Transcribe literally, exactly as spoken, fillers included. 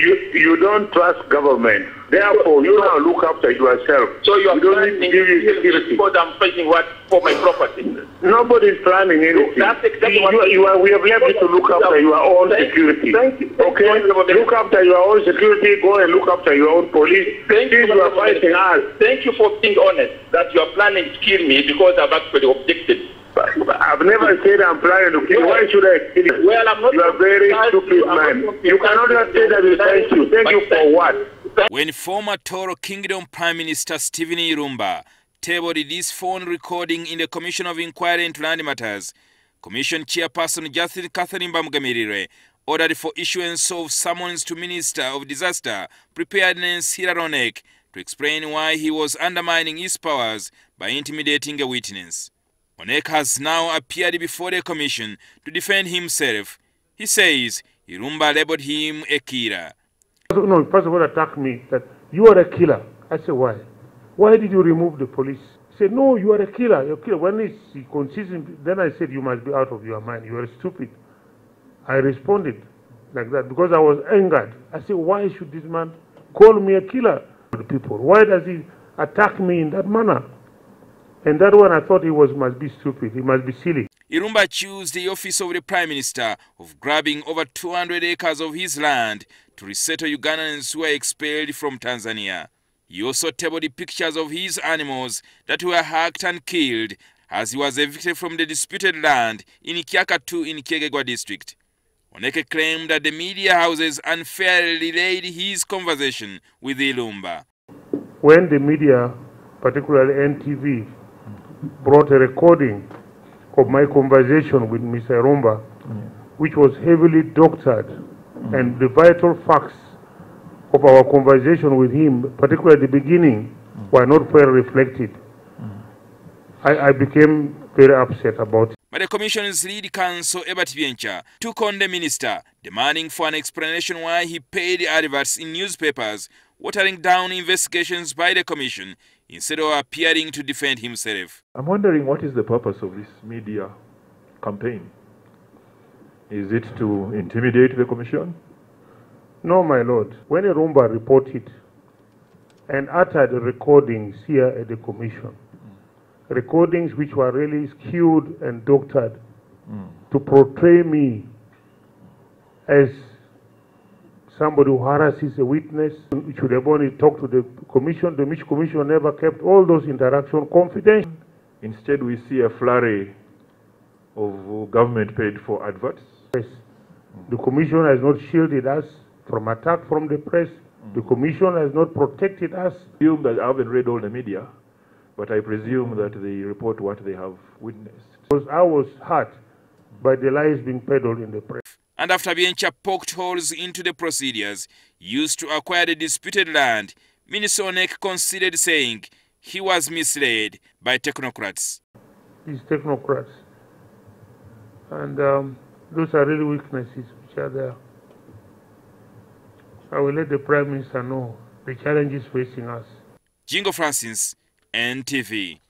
you, you don't trust government. Therefore, you now look after yourself. So you are planning to give you security. Because I'm fighting what for my property. Nobody's planning anything. That's exactly what you, you are, we have left you to look after your own security. Okay? Look after your own security. Go and look after your own police. Thank you for fighting us. Thank you for being honest that you are planning to kill me because I've actually objected. I've never said I'm planning to kill you. Why should I kill you? Well, I'm not. You are very stupid, man. You cannot just say that we thank you. Thank you for what? When former Toro Kingdom Prime Minister Stephen Irumba tabled this phone recording in the Commission of Inquiry into Land Matters, Commission Chairperson Justin Catherine Bamgamirire ordered for issuance of summons to Minister of Disaster Preparedness Hillary Onek to explain why he was undermining his powers by intimidating a witness. Onek has now appeared before the commission to defend himself. He says Irumba labeled him a killer. No, first of all attacked me that you are a killer. I said, why? Why did you remove the police? He said, no, you are a killer. You're a killer. When he consistent, then I said, you must be out of your mind. You are stupid. I responded like that because I was angered. I said, why should this man call me a killer? The people. Why does he attack me in that manner? And that one I thought he was must be stupid, he must be silly. Irumba accused the office of the Prime Minister of grabbing over two hundred acres of his land to resettle Ugandans who were expelled from Tanzania. He also tabled the pictures of his animals that were hacked and killed as he was evicted from the disputed land in Kiaka Two in Kyegegwa district. Onek claimed that the media houses unfairly relayed his conversation with Irumba. When the media, particularly N T V, brought a recording of my conversation with Mister Irumba, mm. which was heavily doctored, mm. and the vital facts of our conversation with him, particularly at the beginning, mm. were not well reflected. Mm. I, I became very upset about it. But the Commission's lead counsel, Ebert Vientia, took on the minister, demanding for an explanation why he paid adverts in newspapers, watering down investigations by the Commission, instead of appearing to defend himself. I'm wondering what is the purpose of this media campaign? Is it to intimidate the Commission? No, my lord. When Irumba reported and uttered recordings here at the Commission, mm. recordings which were really skewed and doctored mm. to portray me as somebody who harasses a witness, should have only talked to the commission. The Mitch Commission never kept all those interactions confidential. Instead, we see a flurry of government paid for adverts. Yes. Mm. The commission has not shielded us from attack from the press. Mm. The commission has not protected us. I presume that I haven't read all the media, but I presume that they report what they have witnessed. Because I was hurt by the lies being peddled in the press. And after Vientia poked holes into the procedures used to acquire the disputed land, Minister Onek considered saying he was misled by technocrats. These technocrats. And um, those are really weaknesses which are there. I will let the Prime Minister know the challenges facing us. Jingo Francis, N T V.